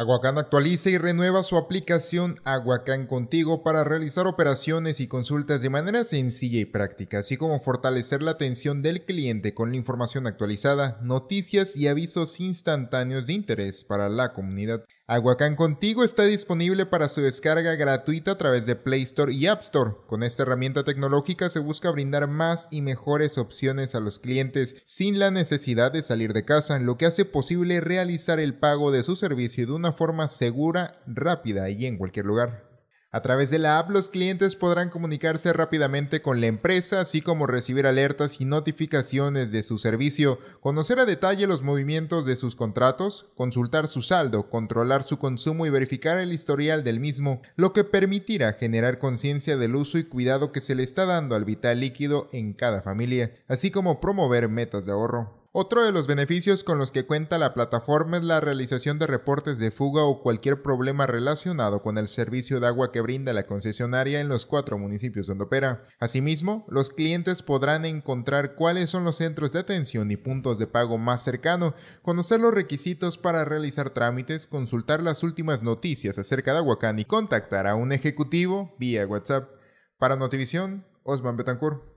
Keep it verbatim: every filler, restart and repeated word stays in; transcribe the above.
Aguakan actualiza y renueva su aplicación Aguakan Contigo para realizar operaciones y consultas de manera sencilla y práctica, así como fortalecer la atención del cliente con la información actualizada, noticias y avisos instantáneos de interés para la comunidad. Aguakan Contigo está disponible para su descarga gratuita a través de Play Store y App Store. Con esta herramienta tecnológica se busca brindar más y mejores opciones a los clientes sin la necesidad de salir de casa, lo que hace posible realizar el pago de su servicio de una forma segura, rápida y en cualquier lugar. A través de la app, los clientes podrán comunicarse rápidamente con la empresa, así como recibir alertas y notificaciones de su servicio, conocer a detalle los movimientos de sus contratos, consultar su saldo, controlar su consumo y verificar el historial del mismo, lo que permitirá generar conciencia del uso y cuidado que se le está dando al vital líquido en cada familia, así como promover metas de ahorro. Otro de los beneficios con los que cuenta la plataforma es la realización de reportes de fuga o cualquier problema relacionado con el servicio de agua que brinda la concesionaria en los cuatro municipios donde opera. Asimismo, los clientes podrán encontrar cuáles son los centros de atención y puntos de pago más cercano, conocer los requisitos para realizar trámites, consultar las últimas noticias acerca de Aguakan y contactar a un ejecutivo vía WhatsApp. Para Notivisión, Osman Betancourt.